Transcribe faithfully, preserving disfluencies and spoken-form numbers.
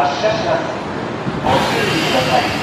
発車します。ご注意ください。